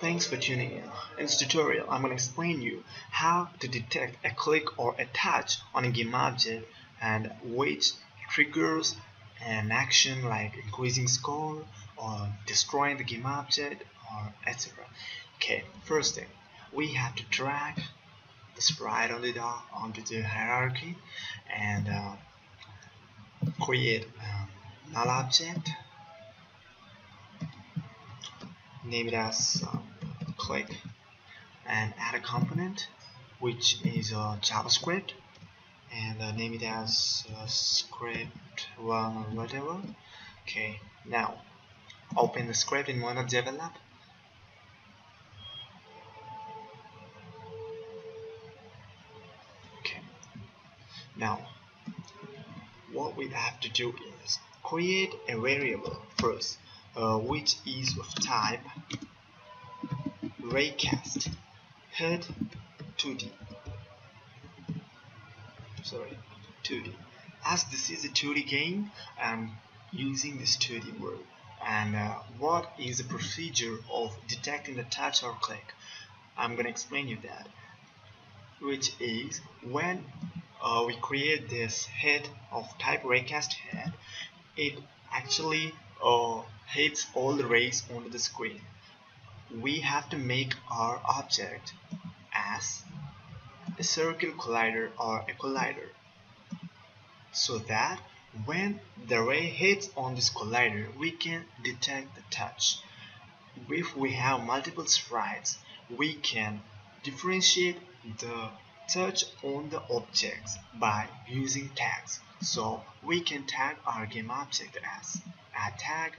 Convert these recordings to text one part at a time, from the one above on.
Thanks for tuning in. In this tutorial, I'm going to explain you how to detect a click or a touch on a game object and which triggers an action like increasing score or destroying the game object or etc. Okay, first thing, we have to drag the sprite on the dock onto the hierarchy and create a null object. Name it as click and add a component which is JavaScript and name it as script1 or whatever. Okay, now open the script in Windows Develop. Okay, now what we have to do is create a variable first, which is of type RaycastHit2D. Sorry, 2D. As this is a 2D game, I'm using this 2D word. And what is the procedure of detecting the touch or click? I'm gonna explain you that. Which is when we create this head of type RaycastHit, it actually hits all the rays onto the screen. We have to make our object as a circle collider or a collider, so that when the ray hits on this collider we can detect the touch. If we have multiple sprites, we can differentiate the touch on the objects by using tags. So we can tag our game object as a tag.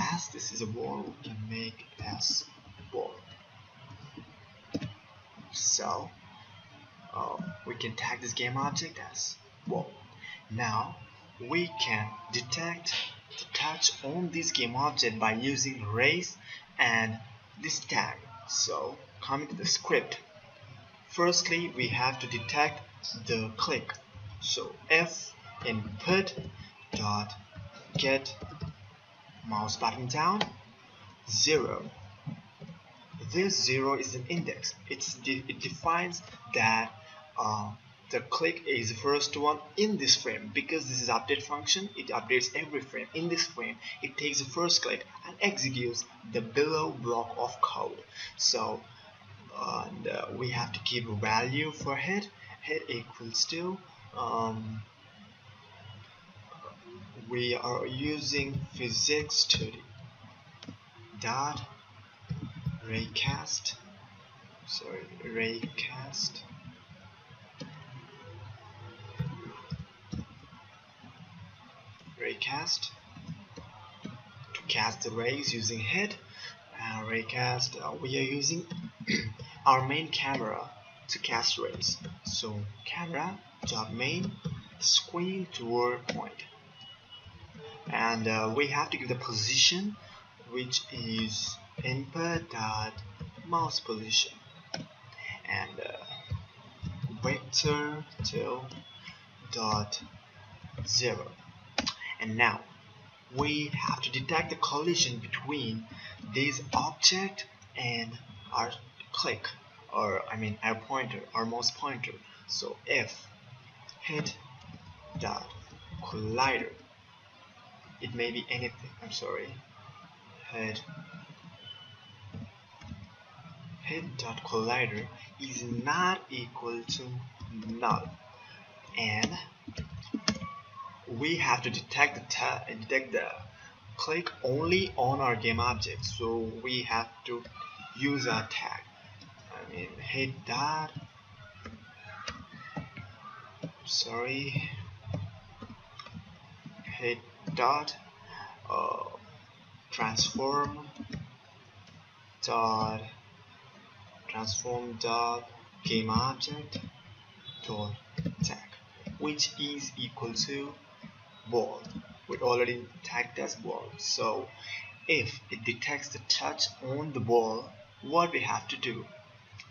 As this is a ball, we can make it as ball. So we can tag this game object as ball. Now we can detect the touch on this game object by using rays and this tag. So coming to the script, firstly we have to detect the click. So f input dot get mouse button down 0. This 0 is an index. It defines that the click is the first one in this frame, because this is update function. It updates every frame. In this frame it takes the first click and executes the below block of code. So we have to keep a value for head equals to we are using Physics2D dot raycast to cast the rays using head. Raycast, we are using our main camera to cast rays. So camera dot main screen toward point. And we have to give the position, which is input dot mouse position, and vector 2.0. And now we have to detect the collision between this object and our click, or I mean our pointer, our mouse pointer. So f hit dot collider. It may be anything. I'm sorry. Head.collider is not equal to null, and we have to detect the click only on our game object. So we have to use our tag. I mean head transform dot game object dot tag, which is equal to ball. We already tagged as ball. So if it detects the touch on the ball, what we have to do,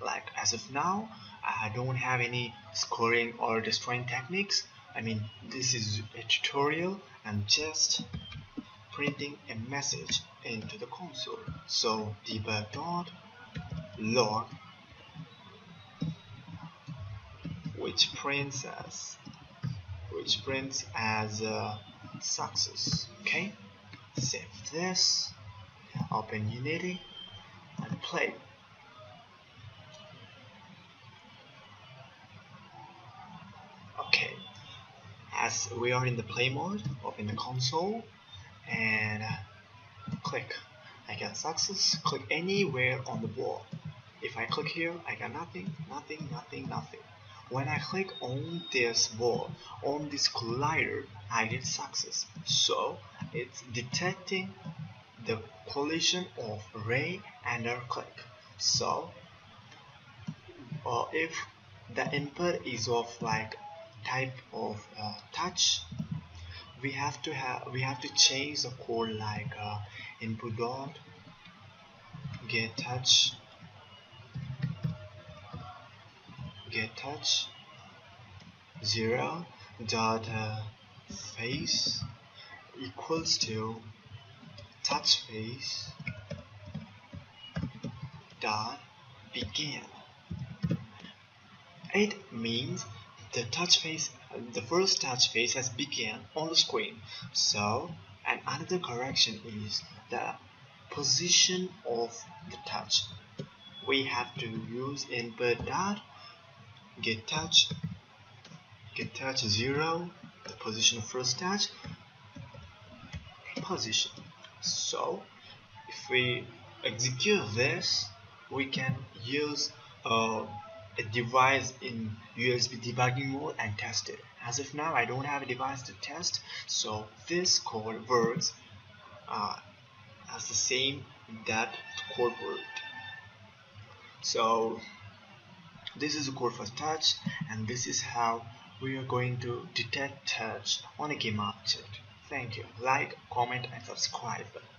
like as of now I don't have any scoring or destroying techniques. I mean, this is a tutorial. I'm just printing a message into the console. So debug.log, which prints as success. Okay, save this, open Unity and play. Okay, as we are in the play mode, open the console and click. I got success. Click anywhere on the wall. If I click here, I got nothing, nothing, nothing, nothing. When I click on this wall, on this collider, I get success. So it's detecting the collision of ray and our click. So if the input is of like type of touch, we have to change the code like input dot get touch. Touch 0.face equals to touch face dot begin. It means the touch face, the first touch face has began on the screen. So, and another correction is the position of the touch. We have to use input dot get touch 0, the position of first touch, position. So if we execute this, we can use a device in USB debugging mode and test it. As of now, I don't have a device to test, so this code works as the same that code worked. So this is the code for touch, and this is how we are going to detect touch on a game object. Thank you. Like, comment and subscribe.